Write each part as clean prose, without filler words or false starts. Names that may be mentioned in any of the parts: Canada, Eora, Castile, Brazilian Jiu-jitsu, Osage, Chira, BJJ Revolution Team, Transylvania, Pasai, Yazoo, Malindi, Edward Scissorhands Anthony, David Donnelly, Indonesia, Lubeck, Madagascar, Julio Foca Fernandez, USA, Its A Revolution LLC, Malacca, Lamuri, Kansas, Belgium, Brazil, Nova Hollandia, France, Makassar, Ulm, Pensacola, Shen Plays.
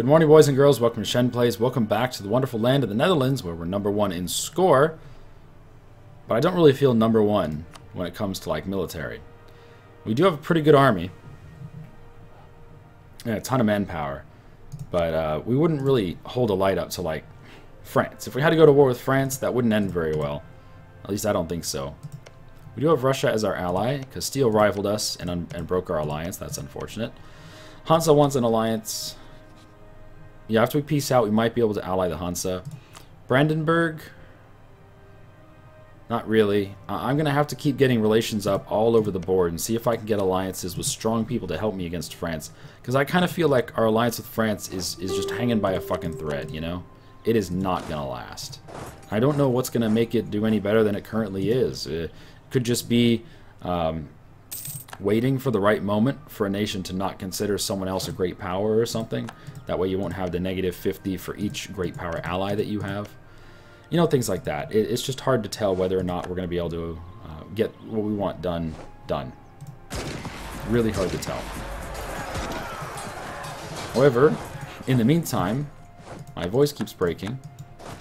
Good morning, boys and girls. Welcome to Shen Plays. Welcome back to the wonderful land of the Netherlands, where we're number one in score. But I don't really feel number one when it comes to, like, military. We do have a pretty good army. And a ton of manpower. But we wouldn't really hold a light up to, like, France. If we had to go to war with France, that wouldn't end very well. At least I don't think so. We do have Russia as our ally. Castile rivaled us and broke our alliance. That's unfortunate. Hansa wants an alliance. Yeah, after we peace out, we might be able to ally the Hansa. Brandenburg? Not really. I'm going to have to keep getting relations up all over the board and see if I can get alliances with strong people to help me against France. Because I kind of feel like our alliance with France is just hanging by a fucking thread, you know? It is not going to last. I don't know what's going to make it do any better than it currently is. It could just be waiting for the right moment for a nation to not consider someone else a great power or something. That way you won't have the negative 50 for each great power ally that you have. You know, things like that. It's just hard to tell whether or not we're going to be able to get what we want done. Really hard to tell. However, in the meantime, my voice keeps breaking,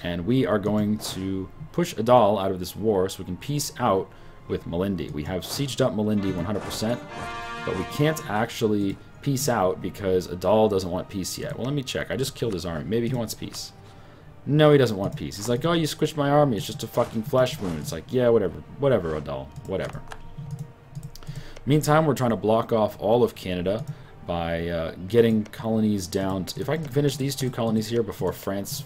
and we are going to push Adal out of this war so we can peace out with Malindi. We have sieged up Malindi 100%, but we can't actually peace out because Adal doesn't want peace yet. Well, let me check. I just killed his army. Maybe he wants peace. No, he doesn't want peace. He's like, oh, you squished my army. It's just a fucking flesh wound. It's like, yeah, whatever. Whatever, Adal. Whatever. Meantime, we're trying to block off all of Canada by getting colonies down. If I can finish these two colonies here before France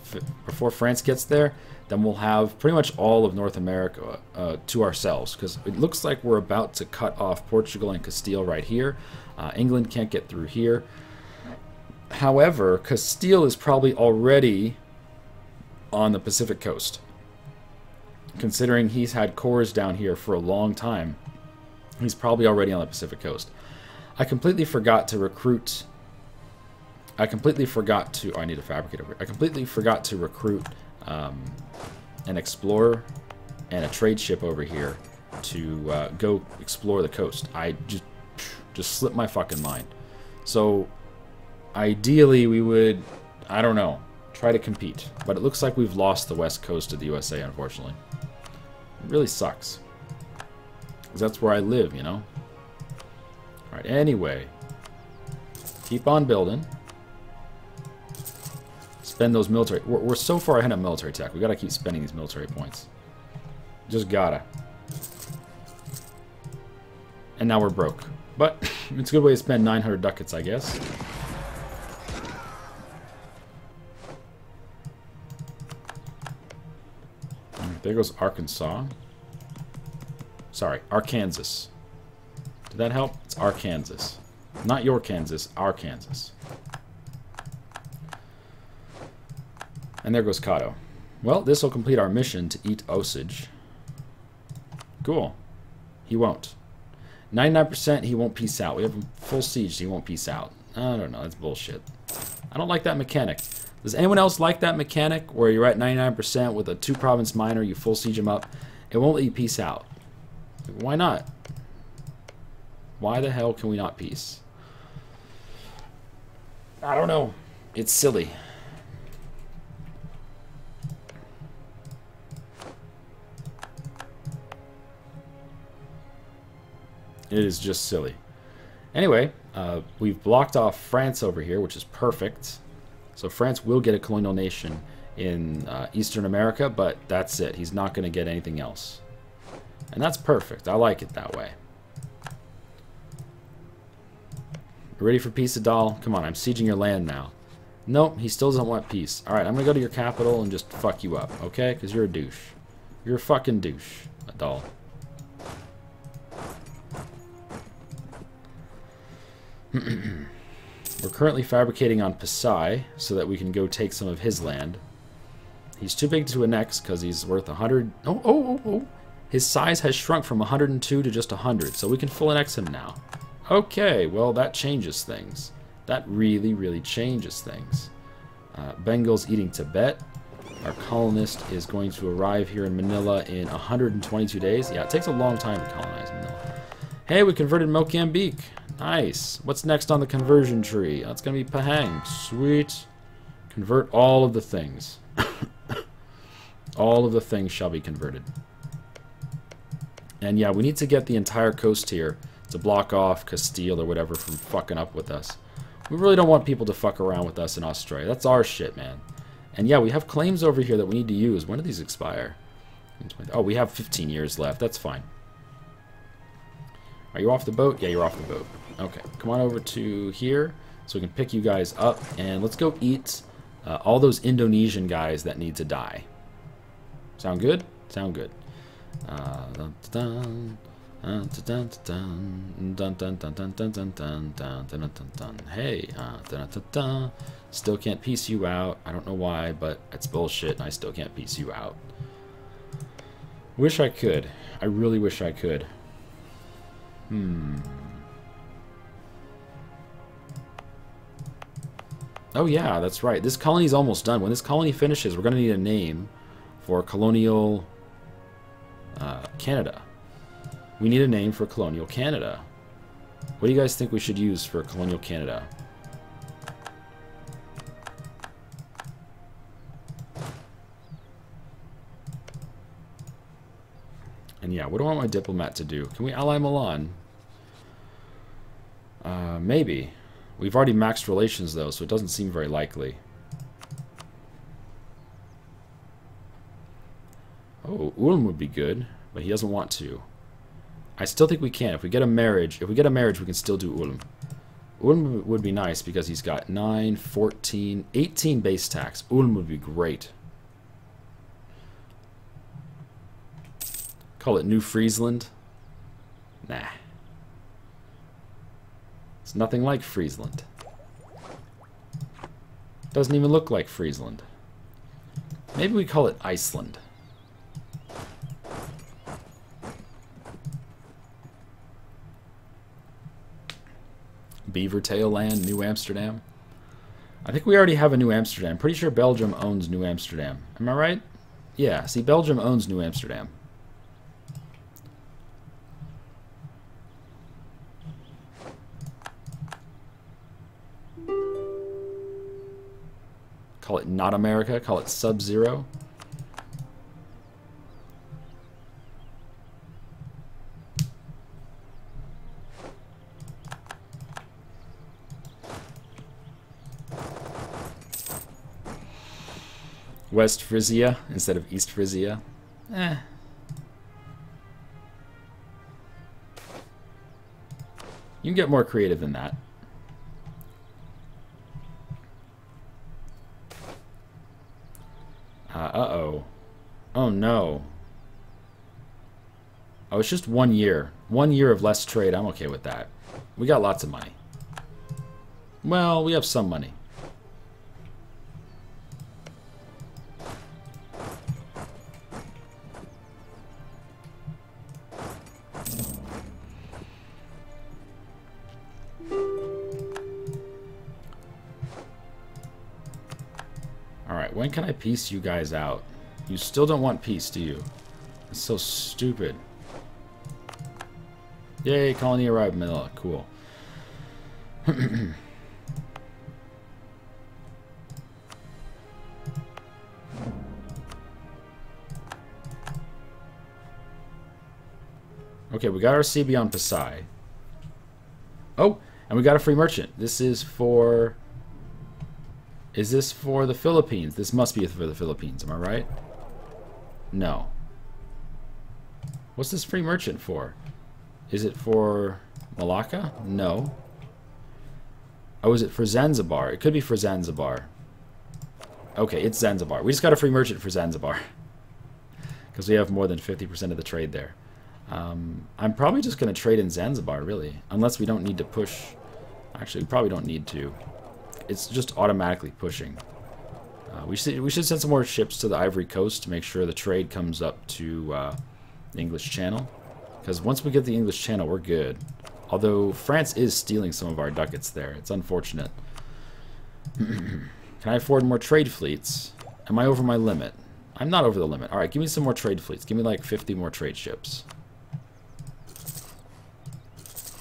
gets there, then we'll have pretty much all of North America to ourselves, because it looks like we're about to cut off Portugal and Castile right here. England can't get through here. However, Castile is probably already on the Pacific coast, considering he's had cores down here for a long time. He's probably already on the Pacific coast. I completely forgot to recruit an explorer and a trade ship over here to go explore the coast. I just slipped my fucking mind. So ideally we would, I don't know, try to compete, but it looks like we've lost the west coast of the USA, unfortunately. It really sucks, because that's where I live, you know? All right, anyway, keep on building. Spend those military... We're so far ahead of military tech. We got to keep spending these military points. Just gotta. And now we're broke. But it's a good way to spend 900 ducats, I guess. There goes Arkansas. Sorry, Arkansas. Did that help? It's Arkansas. Not your Kansas, Arkansas. And there goes Cado. Well, this will complete our mission to eat Osage. Cool. He won't. 99% he won't peace out. We have him full siege, so he won't peace out. I don't know, that's bullshit. I don't like that mechanic. Does anyone else like that mechanic where you're at 99% with a two-province minor, you full siege him up? It won't let you peace out. Why not? Why the hell can we not peace? I don't know. It's silly. It is just silly. Anyway, we've blocked off France over here, which is perfect. So France will get a colonial nation in Eastern America, but that's it. He's not going to get anything else. And that's perfect. I like it that way. Ready for peace, Adal? Come on, I'm sieging your land now. Nope, he still doesn't want peace. Alright, I'm going to go to your capital and just fuck you up, okay? Because you're a douche. You're a fucking douche, Adal. We're currently fabricating on Pasai so that we can go take some of his land. He's too big to annex because he's worth 100... Oh! His size has shrunk from 102 to just 100, so we can full annex him now. Okay, well, that changes things. That really, really changes things. Bengal's eating Tibet. Our colonist is going to arrive here in Manila in 122 days. Yeah, it takes a long time to colonize Manila. Hey, we converted Mozambique. Nice. What's next on the conversion tree? That's going to be Pahang. Sweet. Convert all of the things. All of the things shall be converted. And yeah, we need to get the entire coast here to block off Castile or whatever from fucking up with us. We really don't want people to fuck around with us in Australia. That's our shit, man. And yeah, we have claims over here that we need to use. When do these expire? Oh, we have 15 years left. That's fine. Are you off the boat? Yeah, you're off the boat. Okay, come on over to here so we can pick you guys up. And let's go eat all those Indonesian guys that need to die. Sound good? Sound good. Hey, still can't piece you out. I don't know why, but it's bullshit and I still can't piece you out. Wish I could. I really wish I could. Oh yeah, that's right. This colony's almost done. When this colony finishes, we're going to need a name for colonial Canada. We need a name for colonial Canada. What do you guys think we should use for colonial Canada? And yeah, what do I want my diplomat to do? Can we ally Milan? Maybe. We've already maxed relations, though, so it doesn't seem very likely. Oh, Ulm would be good, but he doesn't want to. I still think we can. If we get a marriage, we can still do Ulm. Ulm would be nice because he's got 9, 14, 18 base tax. Ulm would be great. Call it New Friesland. Nah. It's nothing like Friesland. Doesn't even look like Friesland. Maybe we call it Iceland. Beaver Tail Land, New Amsterdam. I think we already have a New Amsterdam. I'm pretty sure Belgium owns New Amsterdam. Am I right? Yeah, see, Belgium owns New Amsterdam. Call it not America, call it Sub-Zero. West Frisia instead of East Frisia. Eh. You can get more creative than that. Uh-oh. Oh, no. Oh, it's just 1 year. 1 year of less trade. I'm okay with that. We got lots of money. Well, we have some money. When can I peace you guys out? You still don't want peace, do you? It's so stupid. Yay, colony arrived, Manila. Cool. Okay, we got our CB on Pasai. Oh, and we got a free merchant. This is for... Is this for the Philippines? This must be for the Philippines, am I right? No. What's this free merchant for? Is it for Malacca? No. Oh, is it for Zanzibar? It could be for Zanzibar. Okay, it's Zanzibar. We just got a free merchant for Zanzibar. Because we have more than 50% of the trade there. I'm probably just going to trade in Zanzibar, really. Unless we don't need to push... Actually, we probably don't need to. It's just automatically pushing. We should send some more ships to the Ivory Coast to make sure the trade comes up to the English Channel. Because once we get the English Channel, we're good. Although France is stealing some of our ducats there. It's unfortunate. Can I afford more trade fleets? Am I over my limit? I'm not over the limit. Alright, give me some more trade fleets. Give me like 50 more trade ships.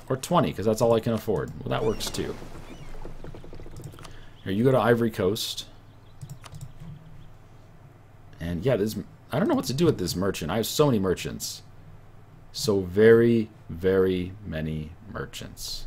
Or 20, because that's all I can afford. Well, that works too. Here, you go to Ivory Coast. And yeah, this, I don't know what to do with this merchant. I have so many merchants. So very, very many merchants.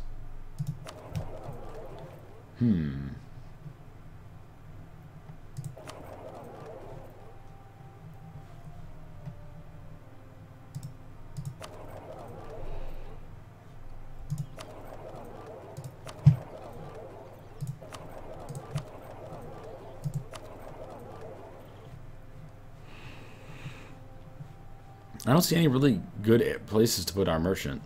I don't see any really good places to put our merchant.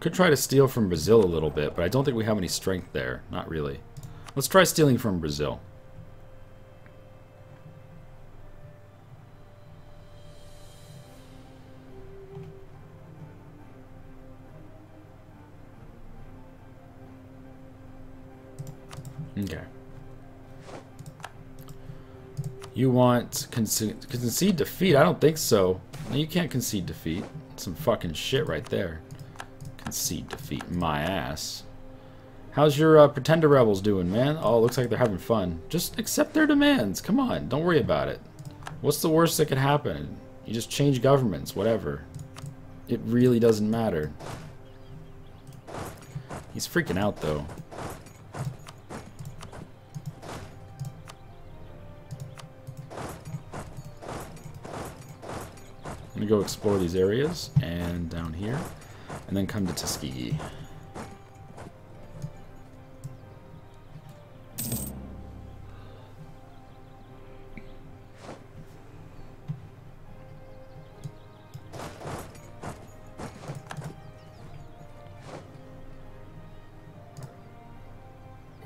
Could try to steal from Brazil a little bit, but I don't think we have any strength there. Not really. Let's try stealing from Brazil. Okay. You want concede defeat? I don't think so. No, you can't concede defeat. That's some fucking shit right there. Concede defeat, my ass. How's your pretender rebels doing, man? Oh, looks like they're having fun. Just accept their demands. Come on, don't worry about it. What's the worst that could happen? You just change governments, whatever. It really doesn't matter. He's freaking out though. I'm gonna go explore these areas and down here and then come to Tuskegee.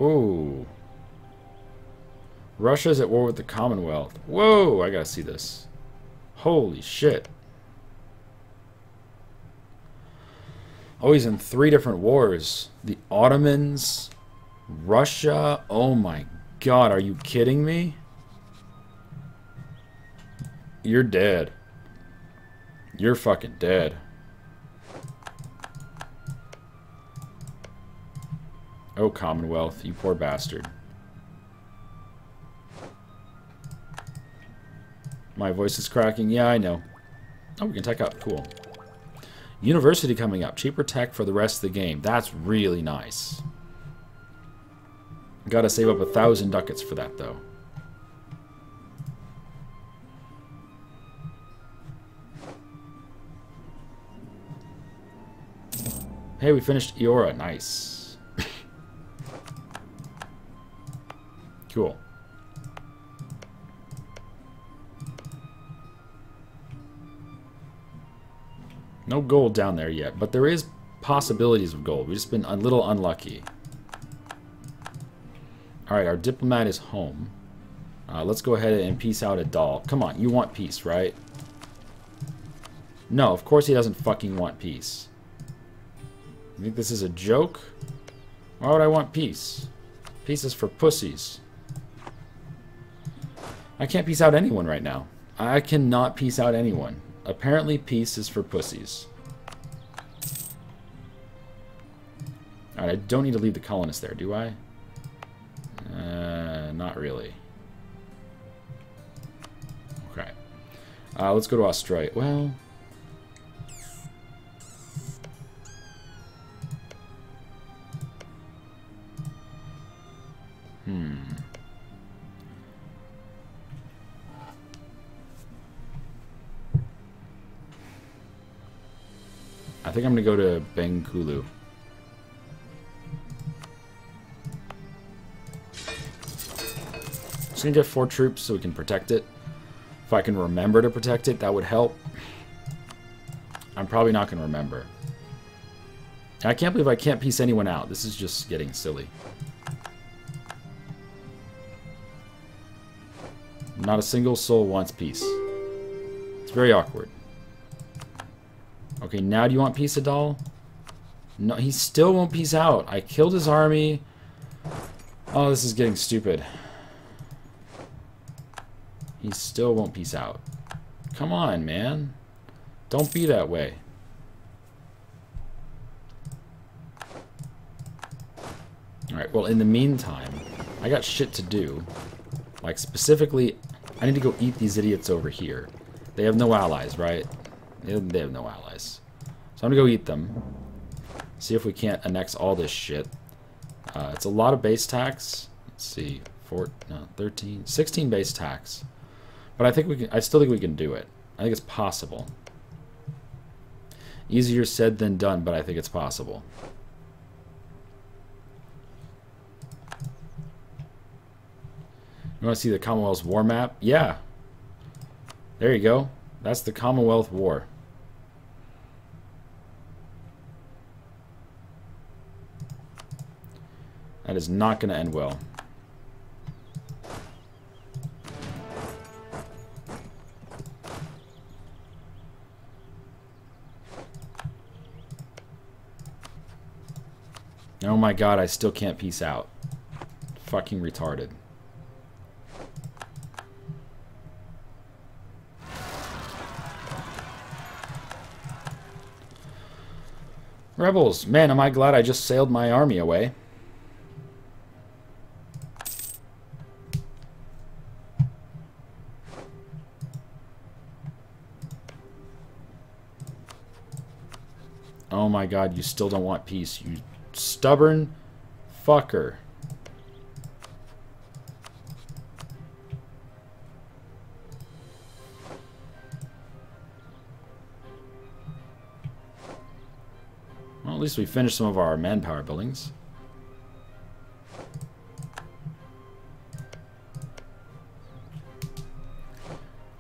Ooh. Russia's at war with the Commonwealth. Whoa, I gotta see this. Holy shit. Oh, he's in 3 different wars. The Ottomans, Russia. Oh my god, are you kidding me? You're dead. You're fucking dead. Oh, Commonwealth, you poor bastard. My voice is cracking. Yeah, I know. Oh, we can tech up. Cool. University coming up. Cheaper tech for the rest of the game. That's really nice. Gotta save up 1,000 ducats for that, though. Hey, we finished Eora. Nice. Cool. No gold down there yet, but there is possibilities of gold. We've just been a little unlucky. Alright, our diplomat is home. Let's go ahead and peace out Adal. Come on, you want peace, right? No, of course he doesn't fucking want peace. You think this is a joke? Why would I want peace? Peace is for pussies. I can't peace out anyone right now. I cannot peace out anyone. Apparently, peace is for pussies. Alright, I don't need to leave the colonists there, do I? Not really. Okay. Let's go to Australia. Well... I think I'm going to go to Bengkulu. Just going to get 4 troops so we can protect it. If I can remember to protect it, that would help. I'm probably not going to remember. I can't believe I can't piece anyone out. This is just getting silly. Not a single soul wants peace. It's very awkward. Okay, now do you want peace, Adal? No, he still won't peace out. I killed his army. Oh, this is getting stupid. He still won't peace out. Come on, man. Don't be that way. Alright, well, in the meantime, I got shit to do. Like, specifically, I need to go eat these idiots over here. They have no allies, right? They have no allies. So I'm gonna go eat them. See if we can't annex all this shit. It's a lot of base tax. Let's see. 13, 16 base tax. But I think we can, I still think we can do it. I think it's possible. Easier said than done, but I think it's possible. You want to see the Commonwealth's war map? Yeah. There you go. That's the Commonwealth War. That is not going to end well. Oh my god, I still can't peace out. Fucking retarded. Rebels, man, am I glad I just sailed my army away. Oh my god, you still don't want peace, you stubborn fucker. Well, at least we finished some of our manpower buildings.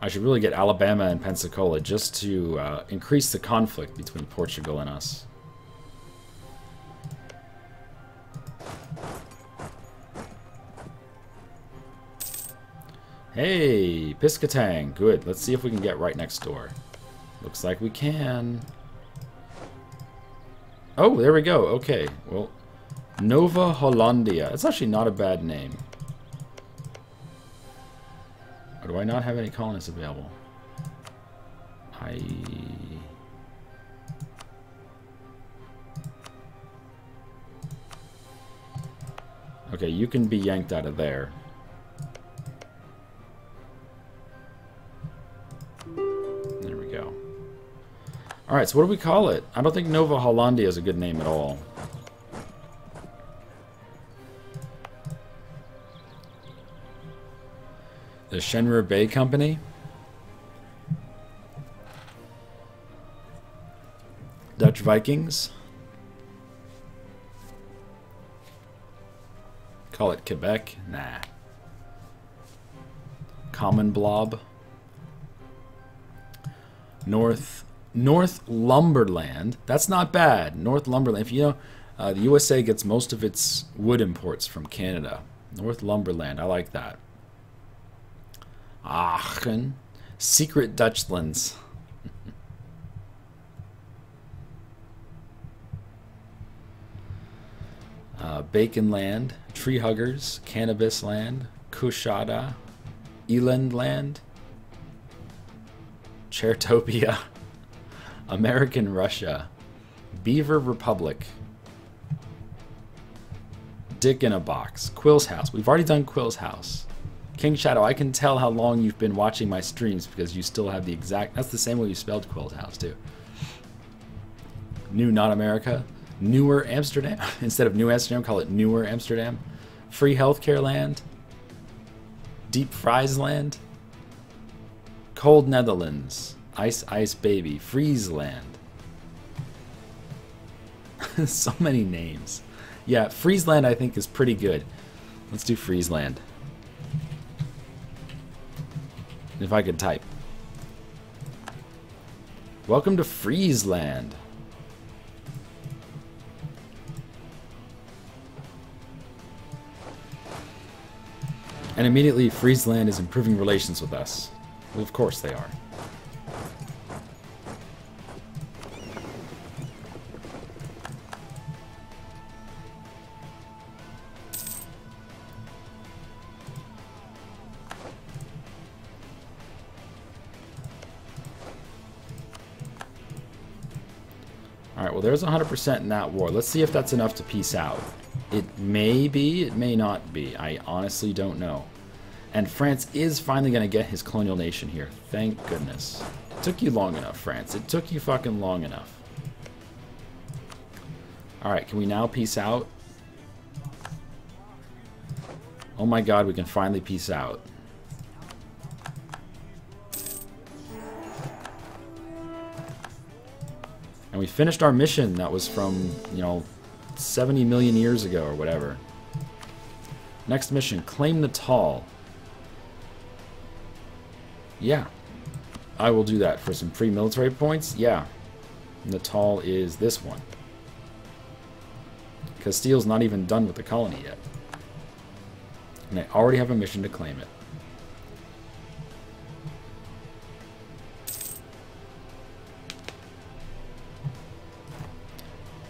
I should really get Alabama and Pensacola just to increase the conflict between Portugal and us. Hey, Piscatang, good. Let's see if we can get right next door. Looks like we can. Oh, there we go. Okay, well, Nova Hollandia. It's actually not a bad name. Or do I not have any colonists available? Okay, you can be yanked out of there. There we go. Alright, so what do we call it? I don't think Nova Hollandia is a good name at all. The Shenrir Bay Company? Dutch Vikings? Call it Quebec? Nah. Common Blob? North Lumberland? That's not bad. North Lumberland. If you know, the USA gets most of its wood imports from Canada. North Lumberland. I like that. Aachen. Secret Dutchlands. Bacon Land, Tree Huggers, Cannabis Land, Kushada, Eland Land, Chertopia, American Russia, Beaver Republic, Dick in a Box, Quill's House. We've already done Quill's House. King Shadow, I can tell how long you've been watching my streams because you still have the exact... That's the same way you spelled Quill's House, too. New Not America. Newer Amsterdam. Instead of New Amsterdam, call it Newer Amsterdam. Free Healthcare Land. Deep Fries Land. Cold Netherlands. Ice Ice Baby. Friesland. So many names. Yeah, Friesland I think is pretty good. Let's do Friesland. If I could type. Welcome to Friesland. And immediately Friesland is improving relations with us. Well, of course they are. well, there's 100% in that war. Let's see if that's enough to peace out. It may be, it may not be. I honestly don't know. And France is finally going to get his colonial nation here. Thank goodness. It took you long enough, France. It took you fucking long enough. Alright, can we now peace out? Oh my god, we can finally peace out. And we finished our mission that was from, you know, 70 million years ago or whatever. Next mission, claim Natal. Yeah. I will do that for some free military points. Yeah. Natal is this one. Castile's not even done with the colony yet. And I already have a mission to claim it.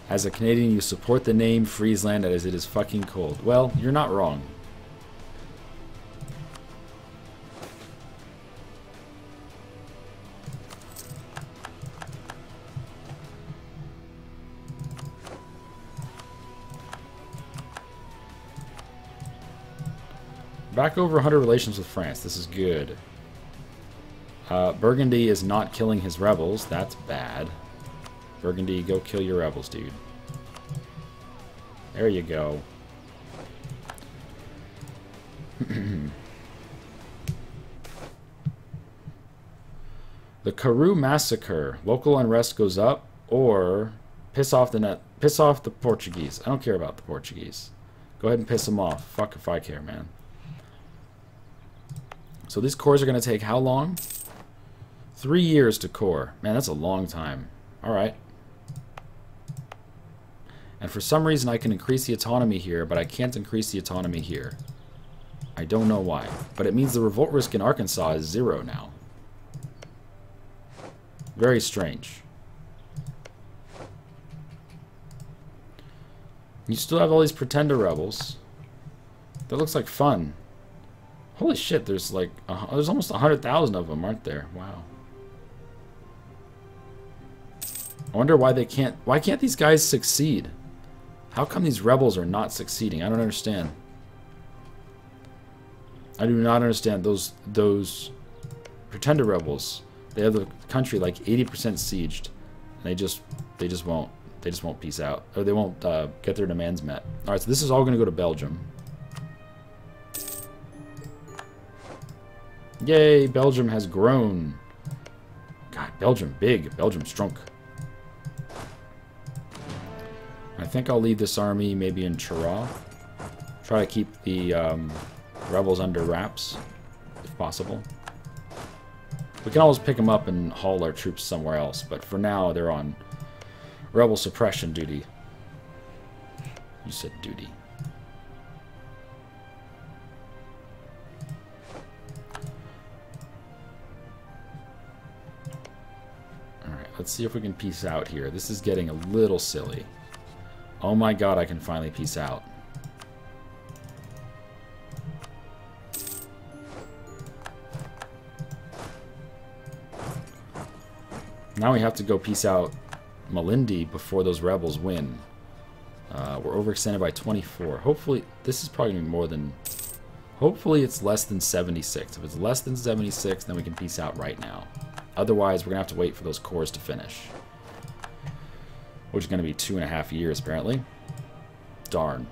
As a Canadian, you support the name Friesland as it is fucking cold. Well, you're not wrong. Back over 100 relations with France. This is good. Burgundy is not killing his rebels. That's bad. Burgundy, go kill your rebels, dude. There you go. The Karoo massacre. Local unrest goes up, or piss off the Portuguese. I don't care about the Portuguese. Go ahead and piss them off. Fuck if I care, man. So these cores are going to take how long? 3 years to core. Man, that's a long time. All right. And for some reason, I can increase the autonomy here, but I can't increase the autonomy here. I don't know why. But it means the revolt risk in Arkansas is 0 now. Very strange. You still have all these pretender rebels. That looks like fun. Holy shit, there's like, there's almost 100,000 of them, aren't there? Wow. I wonder why they can't, these guys succeed? How come these rebels are not succeeding? I don't understand. I do not understand those pretender rebels. They have the country like 80% sieged, and they just won't peace out, or they won't get their demands met. All right, so this is all going to go to Belgium. Yay, Belgium has grown. God, Belgium big. Belgium's drunk. I think I'll leave this army maybe in Chira. Try to keep the rebels under wraps, if possible. We can always pick them up and haul our troops somewhere else, but for now they're on rebel suppression duty. You said duty. Let's see if we can peace out here. This is getting a little silly. Oh my god, I can finally peace out. Now we have to go peace out Malindi before those rebels win. We're overextended by 24. Hopefully, this is probably going to be more than... Hopefully it's less than 76. If it's less than 76, then we can peace out right now. Otherwise, we're going to have to wait for those cores to finish. Which is going to be 2.5 years, apparently. Darn.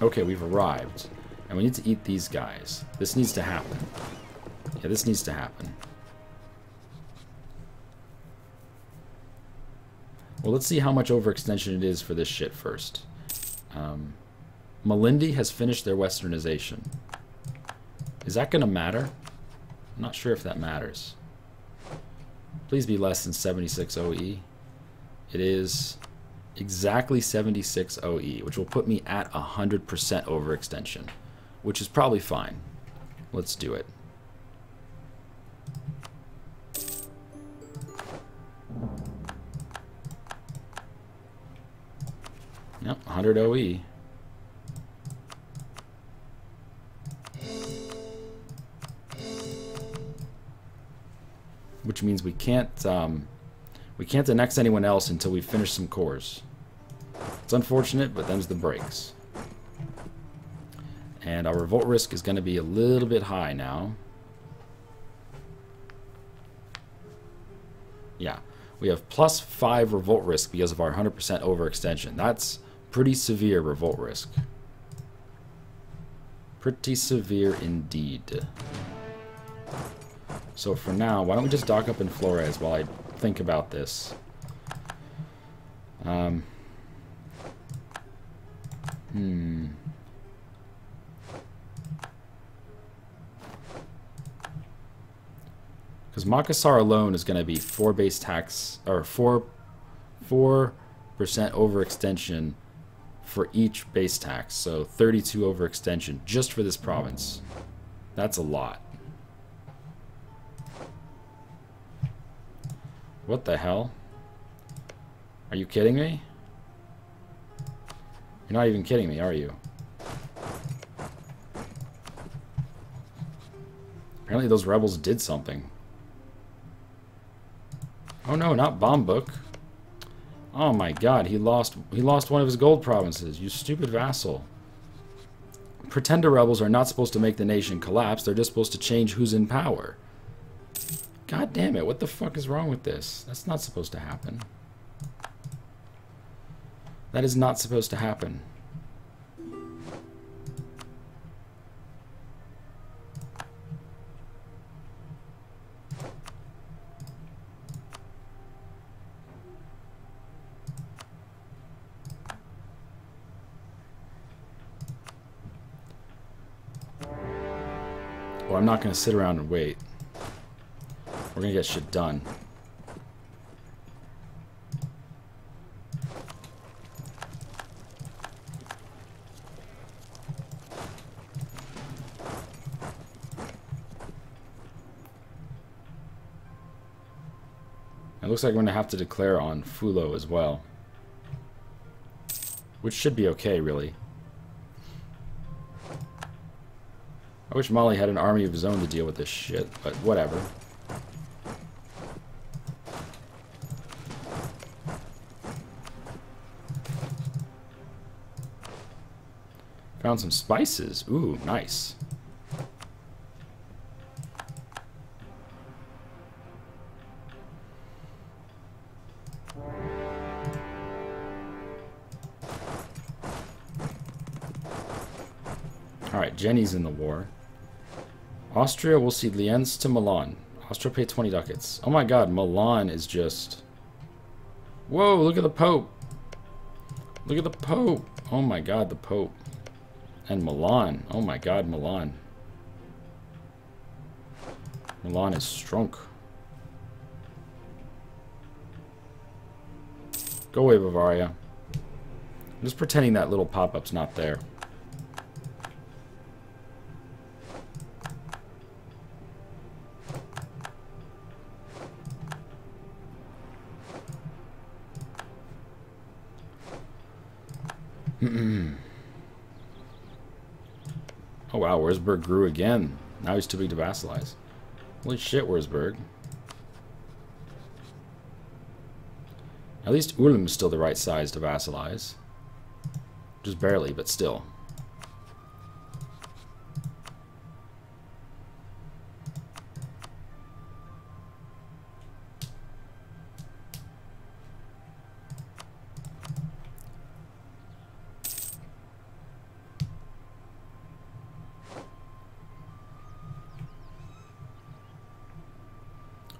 Okay, we've arrived. And we need to eat these guys. This needs to happen. Yeah, this needs to happen. Well, let's see how much overextension it is for this shit first. Malindi has finished their westernization. Is that going to matter? I'm not sure if that matters. Please be less than 76 OE. It is exactly 76 OE, which will put me at 100% overextension, which is probably fine. Let's do it. Yep, 100 OE. which means we can't annex anyone else until we finish some cores. It's unfortunate, but them's the breaks. And our revolt risk is going to be a little bit high now. Yeah, we have +5 revolt risk because of our 100% overextension. That's pretty severe revolt risk. Pretty severe indeed. So for now, why don't we just dock up in Flores while I think about this. Because Makassar alone is going to be 4 base tax, or 4% overextension for each base tax. So 32 overextension just for this province. That's a lot. What the hell? Are you kidding me? You're not even kidding me, are you? Apparently those rebels did something. Oh no, not Bombuk. Oh my god, he lost one of his gold provinces, you stupid vassal. Pretender rebels are not supposed to make the nation collapse, they're just supposed to change who's in power. God damn it, what the fuck is wrong with this? That's not supposed to happen. That is not supposed to happen. Well, I'm not going to sit around and wait. We're going to get shit done. It looks like we're going to have to declare on Fulo as well. Which should be okay, really. I wish Mali had an army of his own to deal with this shit, but whatever. Found some spices. Ooh, nice. Alright, Jenny's in the war. Austria will cede Lienz to Milan. Austria pay 20 ducats. Oh my god, Milan is just... Whoa, look at the Pope! Look at the Pope! Oh my god, the Pope. And Milan. Oh my god, Milan. Milan is strunk. Go away, Bavaria. I'm just pretending that little pop-up's not there. Oh wow, Wurzburg grew again. Now he's too big to vassalize. Holy shit, Wurzburg. At least Ulm is still the right size to vassalize. Just barely, but still.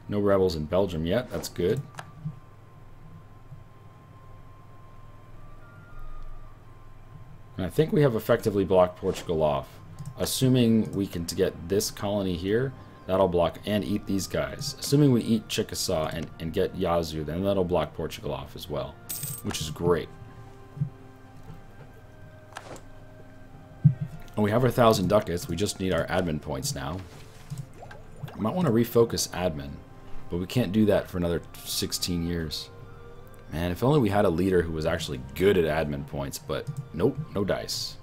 No rebels in Belgium yet, that's good. And I think we have effectively blocked Portugal off. Assuming we can get this colony here, that'll block and eat these guys. Assuming we eat Chickasaw and get Yazoo, then that'll block Portugal off as well, which is great. And we have our 1,000 ducats, we just need our admin points now. I might want to refocus admin. But we can't do that for another 16 years. Man, if only we had a leader who was actually good at admin points, but nope, no dice.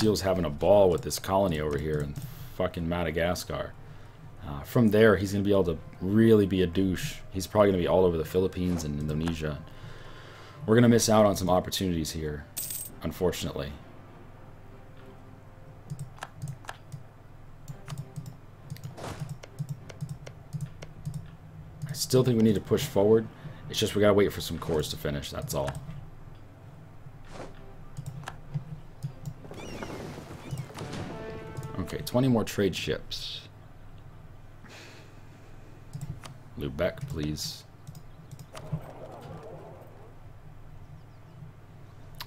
Castile's having a ball with this colony over here in fucking Madagascar. From there, he's going to be able to really be a douche. He's probably going to be all over the Philippines and Indonesia. We're going to miss out on some opportunities here, unfortunately. I still think we need to push forward. It's just we got to wait for some cores to finish, that's all. Okay, 20 more trade ships. Lubeck, please.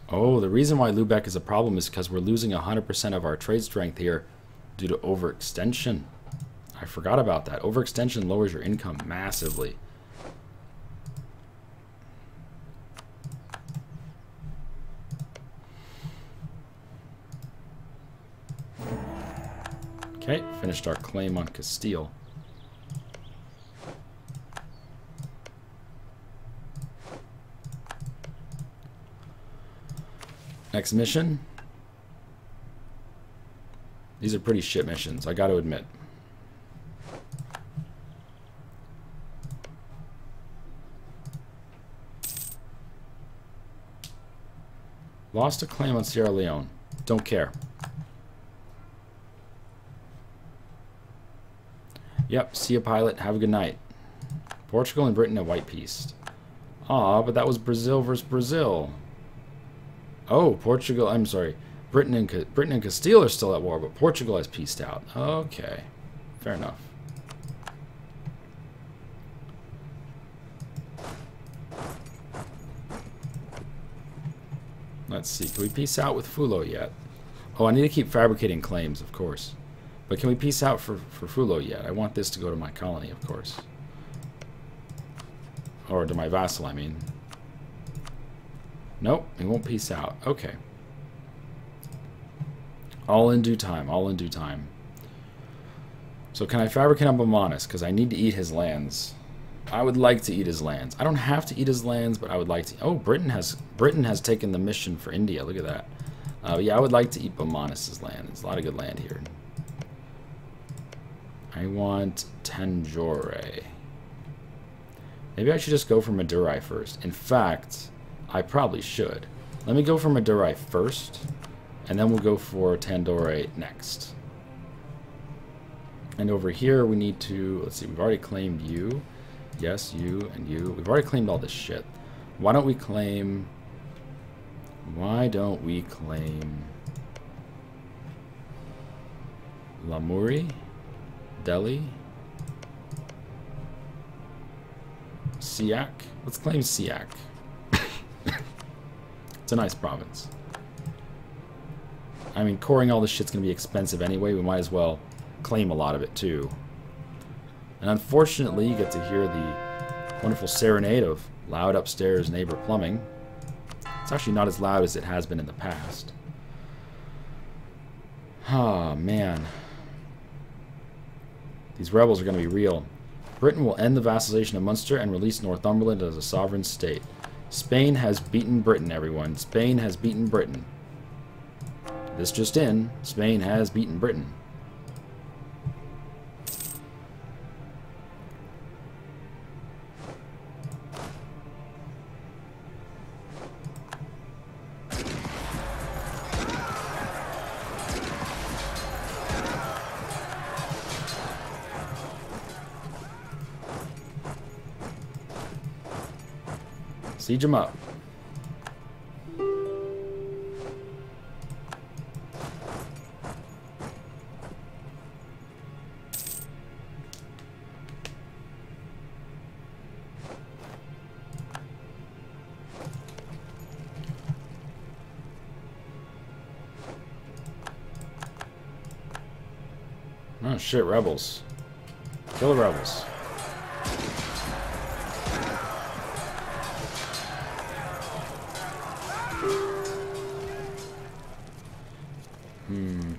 Oh, the reason why Lubeck is a problem is because we're losing 100% of our trade strength here due to overextension. I forgot about that. Overextension lowers your income massively. Okay, finished our claim on Castile. Next mission. These are pretty shit missions, I got to admit. Lost a claim on Sierra Leone. Don't care. Yep, see a pilot, have a good night. Portugal and Britain at White Peace. Aw, but that was Brazil versus Brazil. Oh, Portugal, I'm sorry. Britain and Castile are still at war, but Portugal has peaced out. Okay, fair enough. Let's see, can we peace out with Fulo yet? Oh, I need to keep fabricating claims, of course. But can we peace out for Fulo yet? I want this to go to my colony, of course. Or to my vassal, I mean. Nope, it won't peace out. Okay. All in due time, all in due time. So can I fabricate on Bomanus? Because I need to eat his lands. I would like to eat his lands. I don't have to eat his lands, but I would like to. Oh, Britain has taken the mission for India. Look at that. Yeah, I would like to eat Bomanus' land. There's a lot of good land here. I want Tanjore. Maybe I should just go for Madurai first. In fact, I probably should. Let me go for Madurai first, and then we'll go for Tanjore next. And over here, we need to, let's see, we've already claimed you. Yes, you and you. We've already claimed all this shit. Why don't we claim Lamuri? Delhi, Siak. Let's claim Siak. It's a nice province. I mean, coring all this shit's gonna be expensive anyway. We might as well claim a lot of it too. And unfortunately, you get to hear the wonderful serenade of loud upstairs neighbor plumbing. It's actually not as loud as it has been in the past. Ah, man. These rebels are going to be real. Britain will end the vassalization of Munster and release Northumberland as a sovereign state. Spain has beaten Britain, everyone. Spain has beaten Britain. This just in, Spain has beaten Britain. Siege him up. Oh shit, rebels. Kill the rebels.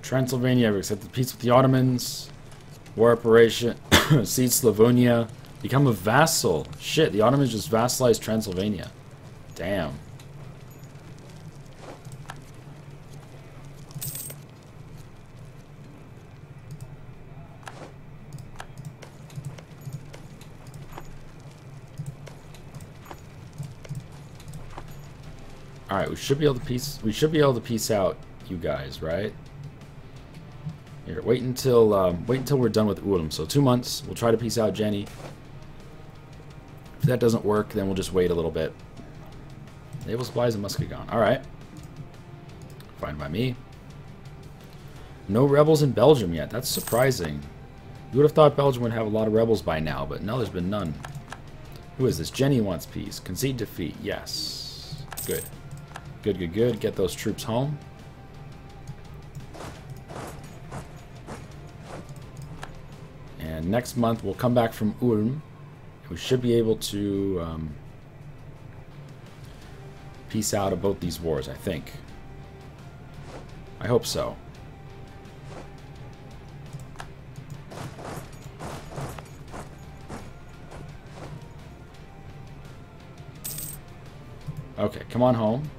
Transylvania, we accepted peace with the Ottomans. War reparation. Cede Slavonia. Become a vassal. Shit, the Ottomans just vassalized Transylvania. Damn. All right, we should be able to piece. We should be able to piece out you guys, right? Here, wait until we're done with Ulm. So 2 months. We'll try to piece out Jenny. If that doesn't work, then we'll just wait a little bit. Naval supplies in Muskegon. All right, fine by me. No rebels in Belgium yet. That's surprising. You would have thought Belgium would have a lot of rebels by now, but no, there's been none. Who is this? Jenny wants peace. Concede defeat. Yes. Good. Good, good, good. Get those troops home. And next month we'll come back from Ulm. We should be able to piece out of both these wars, I think. I hope so. Okay, come on home.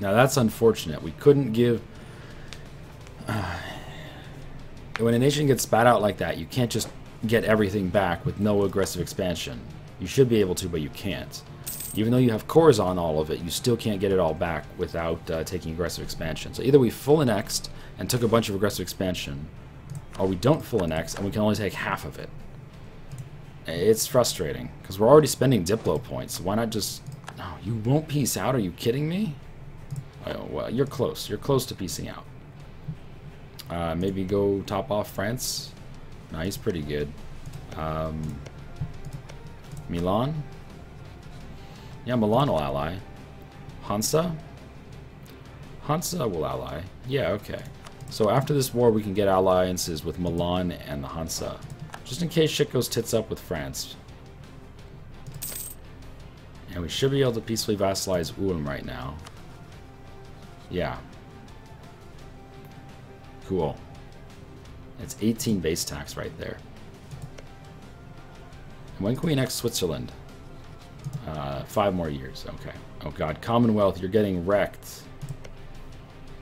Now that's unfortunate. We couldn't give... When a nation gets spat out like that, you can't just get everything back with no aggressive expansion. You should be able to, but you can't. Even though you have cores on all of it, you still can't get it all back without taking aggressive expansion. So either we full annexed and took a bunch of aggressive expansion, or we don't full annex and we can only take half of it. It's frustrating, because we're already spending Diplo points. So why not just... No, you won't peace out? Are you kidding me? Oh, well, you're close. You're close to piecing out. Maybe go top off France. Nah, he's pretty good. Milan. Yeah, Milan will ally. Hansa. Hansa will ally. Yeah, okay. So after this war, we can get alliances with Milan and the Hansa, just in case shit goes tits up with France. And we should be able to peacefully vassalize Ulm right now. Yeah. Cool. It's 18 base tax right there. And when can we annex Switzerland? 5 more years. Okay. Oh god, Commonwealth, you're getting wrecked.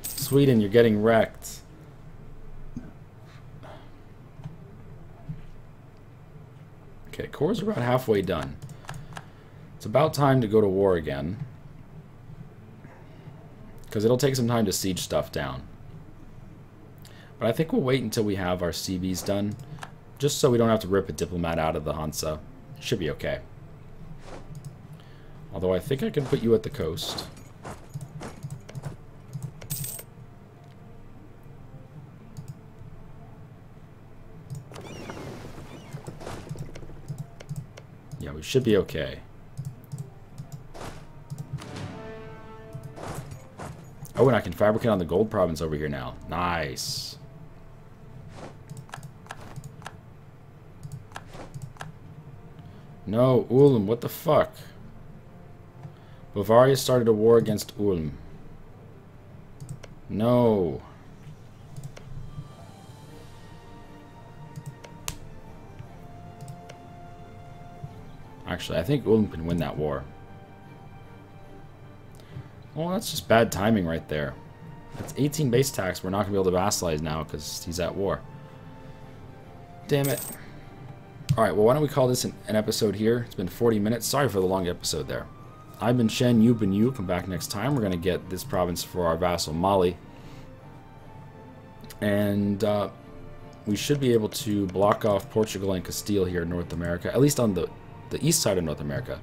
Sweden, you're getting wrecked. Okay, core's about halfway done. It's about time to go to war again. Because it'll take some time to siege stuff down. But I think we'll wait until we have our CBs done, just so we don't have to rip a diplomat out of the Hansa. Should be okay. Although I think I can put you at the coast. Yeah, we should be okay. Oh, and I can fabricate on the gold province over here now. Nice. No, Ulm, what the fuck? Bavaria started a war against Ulm. No. Actually, I think Ulm can win that war. Well, that's just bad timing right there. That's 18 base tax. We're not going to be able to vassalize now because he's at war. Damn it. Alright, well, why don't we call this an episode here? It's been 40 minutes. Sorry for the long episode there. I've been Shen, you've been you. Come back next time. We're going to get this province for our vassal, Mali. And we should be able to block off Portugal and Castile here in North America, at least on the east side of North America.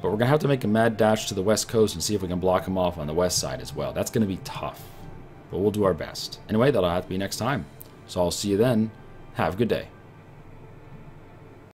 But we're going to have to make a mad dash to the west coast and see if we can block them off on the west side as well. That's going to be tough, but we'll do our best. Anyway, that'll have to be next time. So I'll see you then. Have a good day.